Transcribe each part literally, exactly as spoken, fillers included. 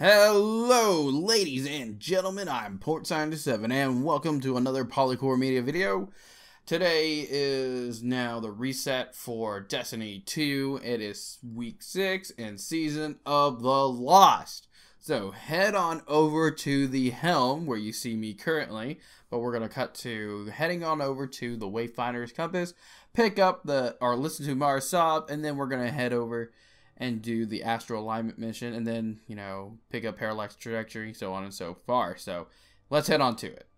Hello, ladies and gentlemen, I'm Port Signor seven, and welcome to another Polycore Media video. Today is now the reset for Destiny two. It is week six and Season of the Lost. So head on over to the helm where you see me currently, but we're going to cut to heading on over to the Wayfinder's Compass, pick up the, or listen to Mara Sov, and then we're going to head over and do the Astral Alignment mission, and then, you know, pick up Parallax Trajectory, so on and so far. So, let's head on to it.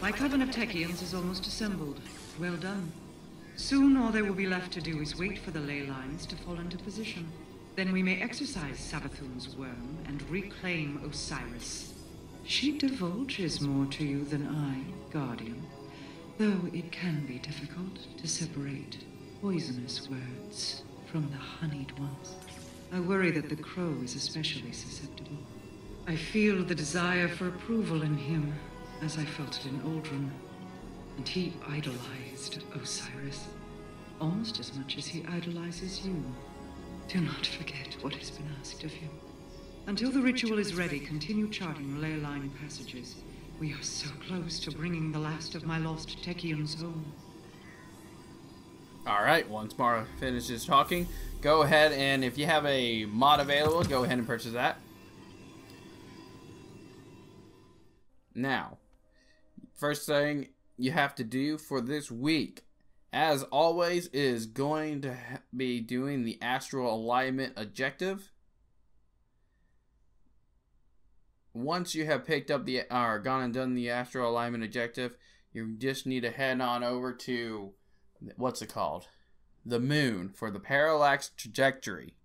My Coven of Techeuns is almost assembled. Well done. Soon, all they will be left to do is wait for the Ley Lines to fall into position. Then we may exercise Savathûn's worm and reclaim Osiris. She divulges more to you than I, Guardian, though it can be difficult to separate poisonous words from the honeyed ones. I worry that the Crow is especially susceptible. I feel the desire for approval in him, as I felt it in Uldren, and he idolized Osiris almost as much as he idolizes you. Do not forget what has been asked of you. Until the ritual is ready, continue charting ley line passages. We are so close to bringing the last of my lost Techeuns home. Alright, once Mara finishes talking, go ahead and if you have a mod available, go ahead and purchase that. Now, first thing you have to do for this week, as always, is going to be doing the Astral Alignment objective. Once you have picked up the or gone and done the Astral Alignment objective, you just need to head on over to what's it called? The Moon for the Parallax Trajectory.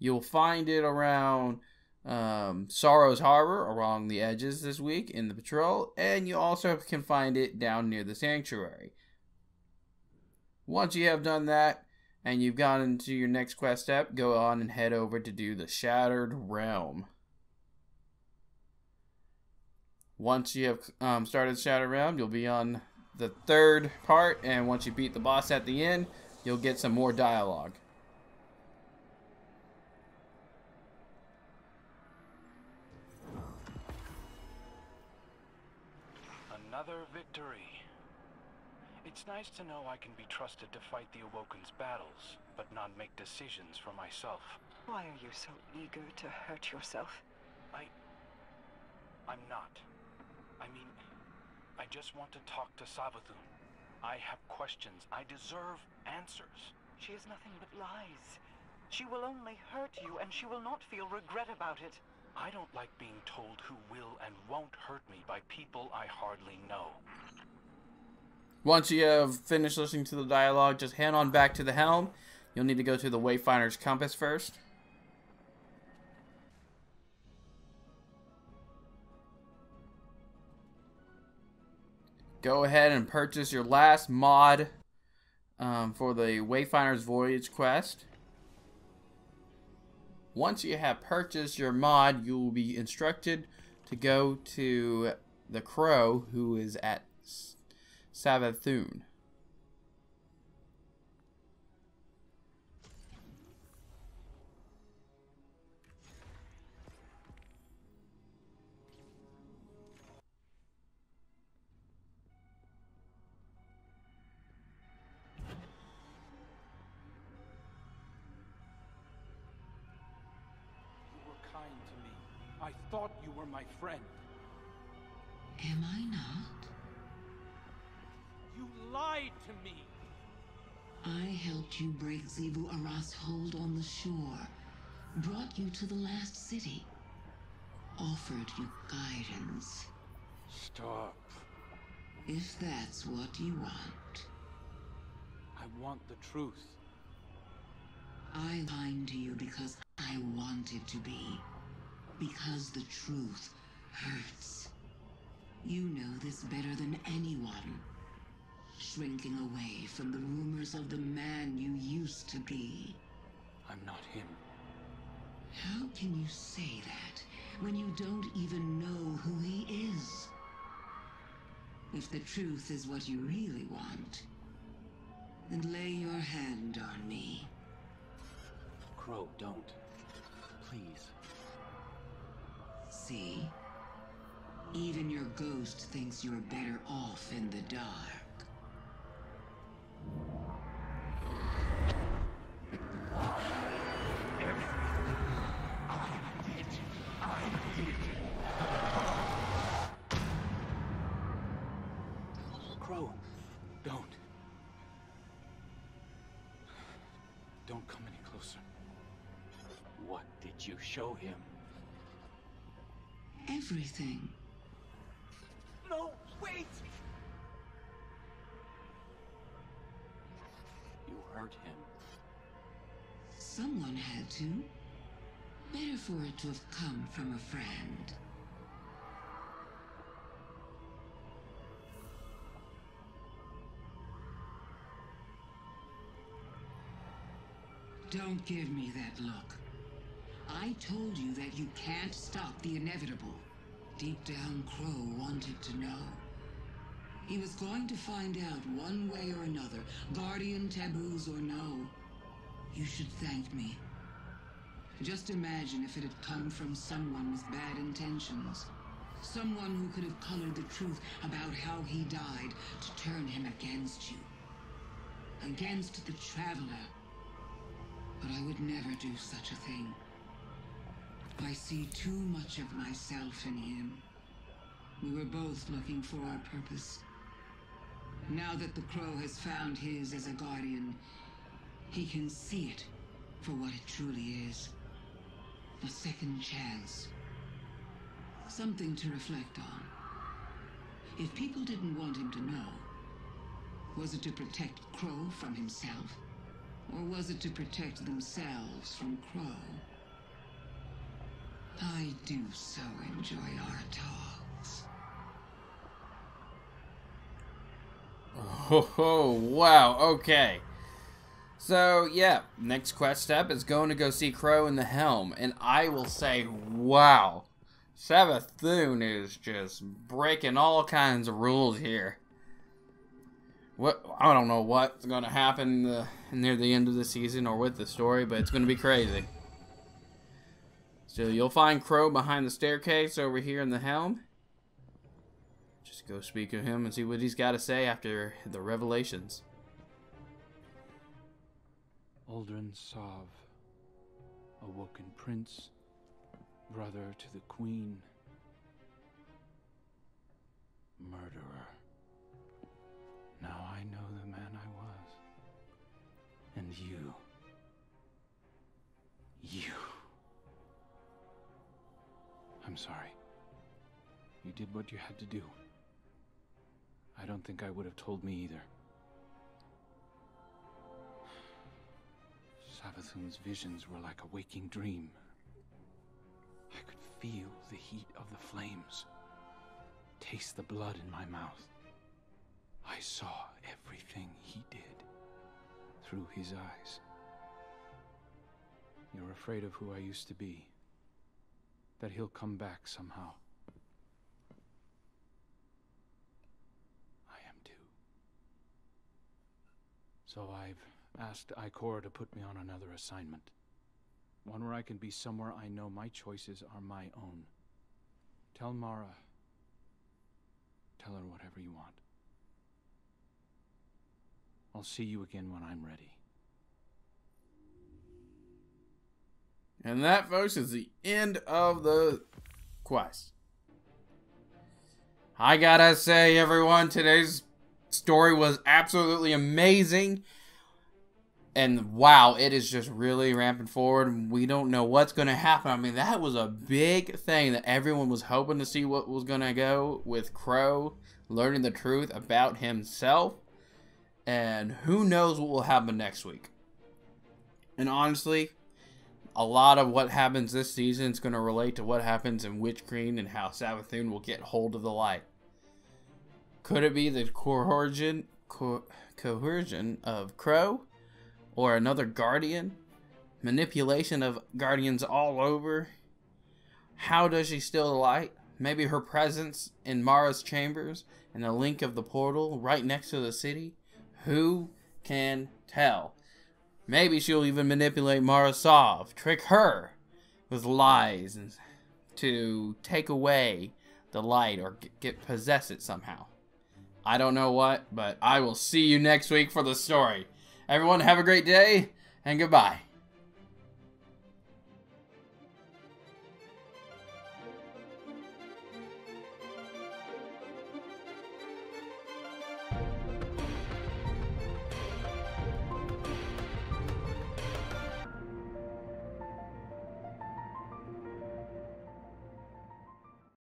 You'll find it around um, Sorrow's Harbor, along the edges this week in the patrol, and you also can find it down near the sanctuary. Once you have done that, and you've gotten to your next quest step, go on and head over to do the Shattered Realm. Once you have um, started Shattered Realm, you'll be on the third part, and once you beat the boss at the end, you'll get some more dialogue. Another victory. It's nice to know I can be trusted to fight the Awoken's battles, but not make decisions for myself. Why are you so eager to hurt yourself? I... I'm not. I mean, I just want to talk to Savathûn. I have questions. I deserve answers. She is nothing but lies. She will only hurt you, and she will not feel regret about it. I don't like being told who will and won't hurt me by people I hardly know. Once you have finished listening to the dialogue, just head on back to the helm. You'll need to go to the Wayfinder's Compass first. Go ahead and purchase your last mod um, for the Wayfinder's Voyage quest. Once you have purchased your mod, you will be instructed to go to the Crow, who is at Savathûn. You were kind to me. I thought you were my friend. Am I not? Lied to me. I helped you break Zebu Aras' hold on the shore, brought you to the last city, offered you guidance. Stop. If that's what you want. I want the truth. I lied to you because I want it to be. Because the truth hurts. You know this better than anyone. Shrinking away from the rumors of the man you used to be. I'm not him. How can you say that when you don't even know who he is? If the truth is what you really want, then lay your hand on me. Crow, don't. Please. See? Even your ghost thinks you're better off in the dark. Show him everything. No, wait! You hurt him. Someone had to. Better for it to have come from a friend. Don't give me that look. I told you that you can't stop the inevitable. Deep down, Crow wanted to know. He was going to find out one way or another, guardian taboos or no. You should thank me. Just imagine if it had come from someone with bad intentions. Someone who could have colored the truth about how he died to turn him against you. Against the Traveler. But I would never do such a thing. I see too much of myself in him. We were both looking for our purpose. Now that the Crow has found his as a guardian, he can see it for what it truly is. A second chance. Something to reflect on. If people didn't want him to know, was it to protect Crow from himself? Or was it to protect themselves from Crow? I do so enjoy our talks. Oh, oh, wow, okay. So, yeah, next quest step is going to go see Crow in the Helm. And I will say, wow, Savathûn is just breaking all kinds of rules here. What, I don't know what's going to happen uh, near the end of the season or with the story, but it's going to be crazy. So you'll find Crow behind the staircase over here in the Helm. Just go speak to him and see what he's got to say after the revelations. Uldren Sov, Awoken Prince, brother to the Queen, murderer. Now I know the man I was. And you. You. I'm sorry. You did what you had to do. I don't think I would have told me either. Savathûn's visions were like a waking dream. I could feel the heat of the flames, taste the blood in my mouth. I saw everything he did through his eyes. You're afraid of who I used to be. That he'll come back somehow. I am too. So I've asked Ikora to put me on another assignment. One where I can be somewhere I know my choices are my own. Tell Mara. Tell her whatever you want. I'll see you again when I'm ready. And that, folks, is the end of the quest. I gotta say, everyone, today's story was absolutely amazing. And wow, it is just really ramping forward. We don't know what's going to happen. I mean, that was a big thing that everyone was hoping to see what was going to go with Crow learning the truth about himself. And who knows what will happen next week. And honestly, a lot of what happens this season is going to relate to what happens in Witch Queen and how Savathûn will get hold of the light. Could it be the coercion, co coercion of Crow? Or another Guardian? Manipulation of Guardians all over? How does she steal the light? Maybe her presence in Mara's chambers and the link of the portal right next to the city? Who can tell? Maybe she'll even manipulate Mara Sov, trick her with lies and to take away the light or get possess it somehow. I don't know what, but I will see you next week for the story. Everyone have a great day and goodbye.